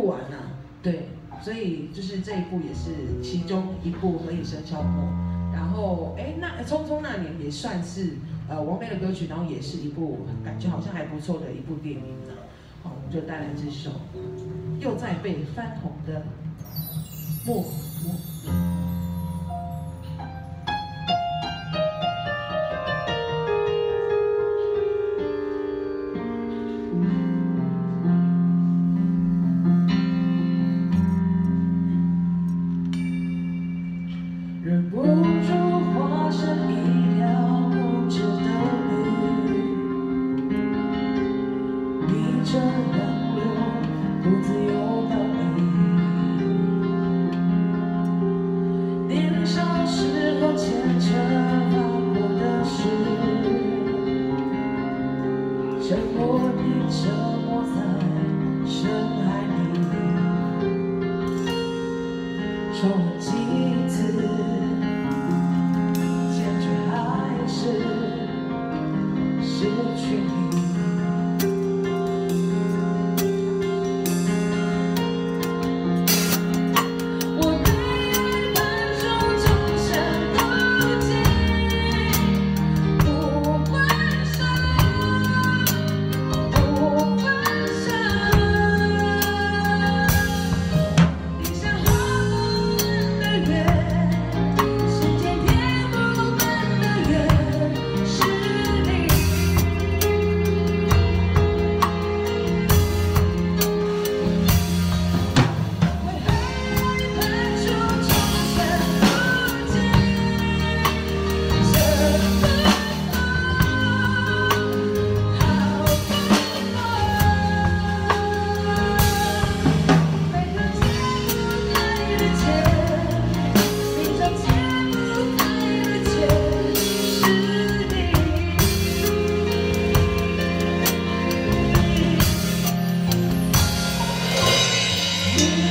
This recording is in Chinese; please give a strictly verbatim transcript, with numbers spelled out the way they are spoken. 不完呐、啊，对，所以就是这一部也是其中一部《何以笙箫默》，然后哎，那《匆匆那年》也算是呃王菲的歌曲，然后也是一部感觉好像还不错的一部电影呢。好，我们就带来这首又在被翻红的《默默》。Yeah.